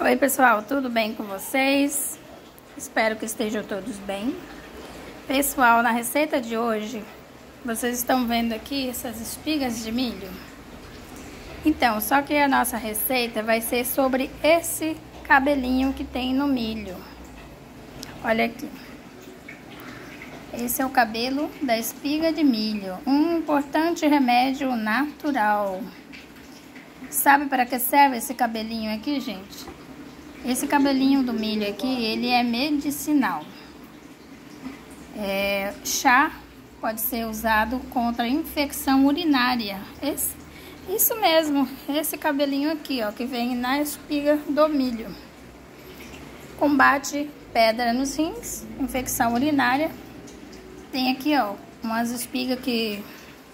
Oi pessoal, tudo bem com vocês? Espero que estejam todos bem. Pessoal, na receita de hoje, vocês estão vendo aqui essas espigas de milho? Então, só que a nossa receita vai ser sobre esse cabelinho que tem no milho. Olha aqui. Esse é o cabelo da espiga de milho, um importante remédio natural. Sabe para que serve esse cabelinho aqui, gente? Esse cabelinho do milho aqui, ele é medicinal. Chá pode ser usado contra infecção urinária. Isso mesmo, esse cabelinho aqui, ó, que vem na espiga do milho. Combate pedra nos rins, infecção urinária. Tem aqui, ó, umas espigas que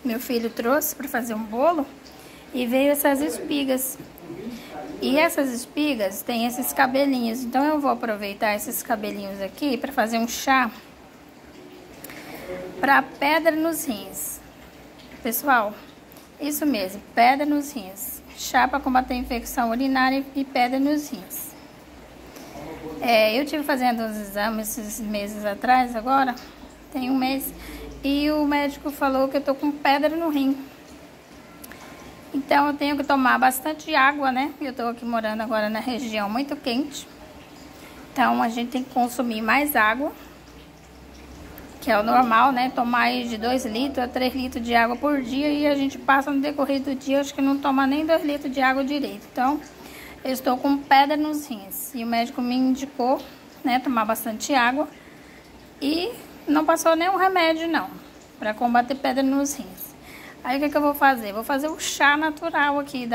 meu filho trouxe para fazer um bolo e veio essas espigas. E essas espigas têm esses cabelinhos, então eu vou aproveitar esses cabelinhos aqui para fazer um chá para pedra nos rins. Pessoal, isso mesmo, pedra nos rins. Chá para combater infecção urinária e pedra nos rins. Eu tive fazendo uns exames esses meses atrás agora. Tem um mês, e o médico falou que eu tô com pedra no rim. Então eu tenho que tomar bastante água, né? Eu tô aqui morando agora na região muito quente. Então a gente tem que consumir mais água, que é o normal, né? Tomar aí de 2 litros a 3 litros de água por dia, e a gente passa no decorrer do dia, acho que não toma nem 2 litros de água direito. Então eu estou com pedra nos rins. E o médico me indicou, né, tomar bastante água. E não passou nenhum remédio, não, para combater pedra nos rins. Aí o que eu vou fazer? Vou fazer o chá natural aqui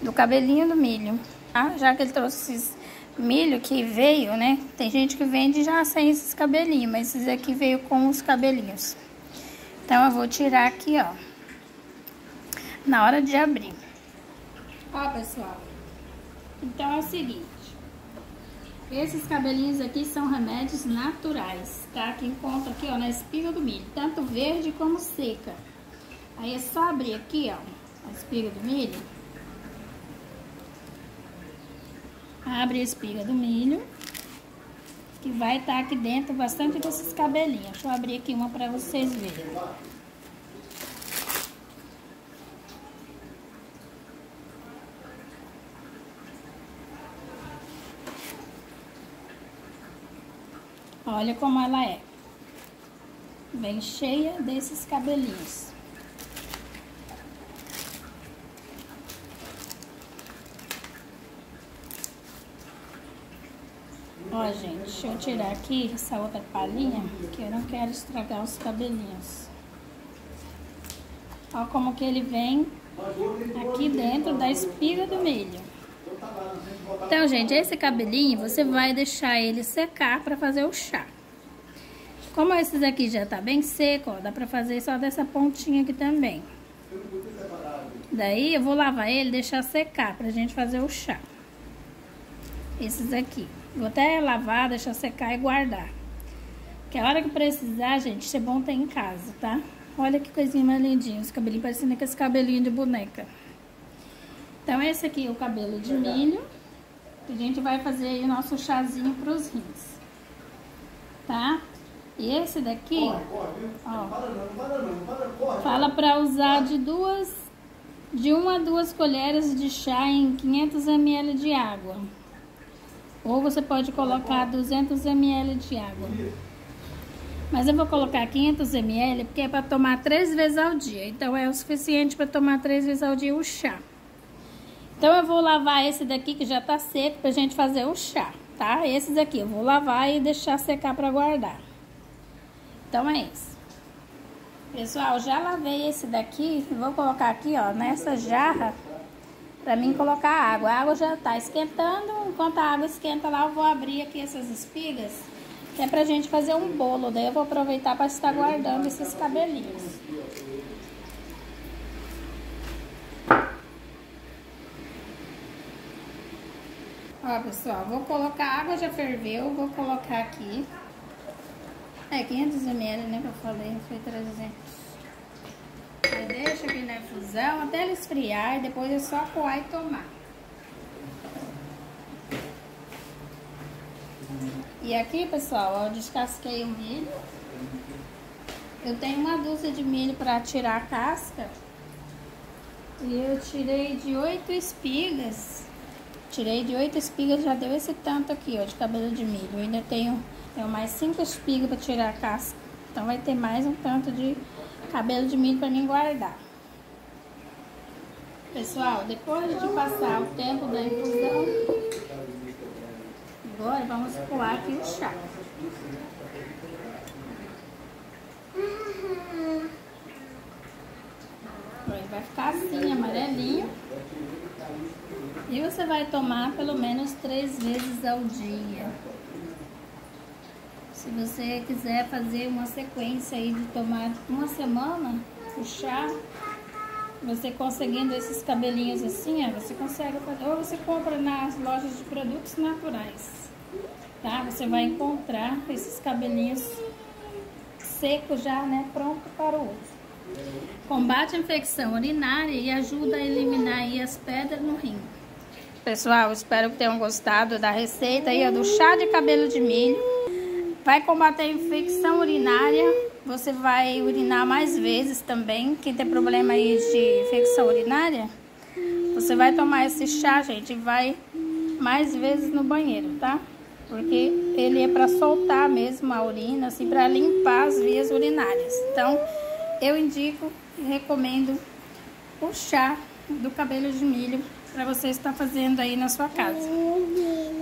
do cabelinho do milho, tá? Já que ele trouxe esses milho que veio, né? Tem gente que vende já sem esses cabelinhos, mas esses aqui veio com os cabelinhos. Então eu vou tirar aqui, ó, na hora de abrir. Ó, pessoal, então é o seguinte. Esses cabelinhos aqui são remédios naturais, tá? Que encontra aqui, ó, na espiga do milho, tanto verde como seca. Aí é só abrir aqui, ó, a espiga do milho. Abre a espiga do milho, que vai estar aqui dentro bastante desses cabelinhos. Deixa eu abrir aqui uma pra vocês verem. Olha como ela é, bem cheia desses cabelinhos. Ó, gente, deixa eu tirar aqui essa outra palhinha, que eu não quero estragar os cabelinhos. Ó como que ele vem aqui dentro da espiga do milho. Então, gente, esse cabelinho você vai deixar ele secar para fazer o chá. Como esses aqui já tá bem seco, ó, dá para fazer só dessa pontinha aqui também. Daí eu vou lavar ele e deixar secar pra gente fazer o chá. Esses aqui. Vou até lavar, deixar secar e guardar. Porque a hora que precisar, gente, isso é bom ter em casa, tá? Olha que coisinha mais lindinha, os cabelinhos parecendo com esse cabelinho de boneca. Então, esse aqui é o cabelo de milho. A gente vai fazer aí o nosso chazinho para os rins, tá? E esse daqui, ó, fala para usar de 1 a 2 colheres de chá em 500 ml de água. Ou você pode colocar 200 ml de água. Mas eu vou colocar 500 ml porque é para tomar 3 vezes ao dia. Então, é o suficiente para tomar 3 vezes ao dia o chá. Então, eu vou lavar esse daqui que já tá seco pra gente fazer o chá, tá? Esse daqui eu vou lavar e deixar secar pra guardar. Então, é isso. Pessoal, já lavei esse daqui. Vou colocar aqui, ó, nessa jarra pra mim colocar água. A água já tá esquentando. Enquanto a água esquenta lá, eu vou abrir aqui essas espigas, que é pra gente fazer um bolo. Daí eu vou aproveitar pra estar guardando esses cabelinhos. Ó, pessoal, vou colocar, a água já ferveu, vou colocar aqui. 500 ml, né, que eu falei, foi 300. Aí deixa aqui na infusão até ele esfriar e depois é só coar e tomar. E aqui, pessoal, ó, eu descasquei o milho. Eu tenho uma dúzia de milho para tirar a casca. E eu tirei de 8 espigas. Tirei de 8 espigas, já deu esse tanto aqui, ó, de cabelo de milho. Eu ainda tenho mais 5 espigas para tirar a casca. Então vai ter mais um tanto de cabelo de milho para mim guardar. Pessoal, depois de passar o tempo da infusão, agora vamos coar aqui o chá. Ele vai ficar assim, amarelinho. E você vai tomar pelo menos 3 vezes ao dia. Se você quiser fazer uma sequência aí de tomar uma semana o chá, você conseguindo esses cabelinhos assim, ó, você consegue fazer, ou você compra nas lojas de produtos naturais, tá? Você vai encontrar esses cabelinhos secos já, né, pronto para o uso. Combate a infecção urinária e ajuda a eliminar aí as pedras no rim. Pessoal, espero que tenham gostado da receita aí, ó, do chá de cabelo de milho. Vai combater a infecção urinária, você vai urinar mais vezes também. Quem tem problema aí de infecção urinária, você vai tomar esse chá, gente, e vai mais vezes no banheiro, tá? Porque ele é pra soltar mesmo a urina, assim, pra limpar as vias urinárias. Então, eu indico e recomendo o chá do cabelo de milho pra você estar fazendo aí na sua casa.